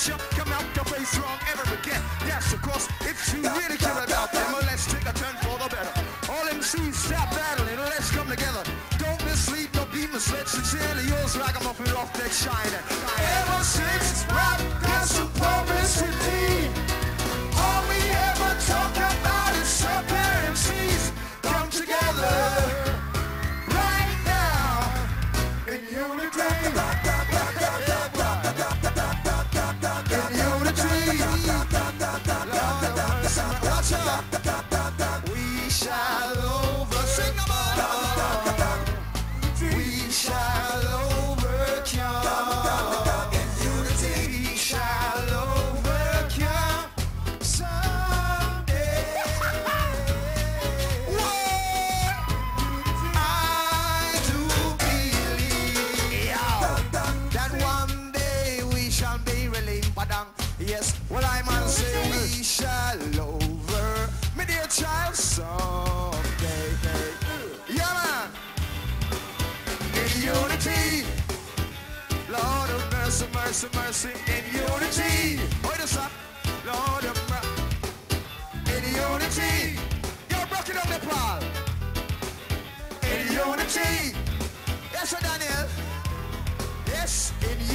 picture, come out the face wrong ever again. Yes, of course, if you really care about them, well, let's take a turn for the better. All MCs stop battling, let's come together. Don't mislead, don't be misled, sincerely yours, Ragamuffin off that shiner. Ever since rap got some publicity, all we ever talk about is super MCs. Come together. Mercy, mercy, in unity. Wait us up, Lord of mercy. In unity. You're broken up, Nepal. In unity. Yes, sir, Daniel. Yes, in unity.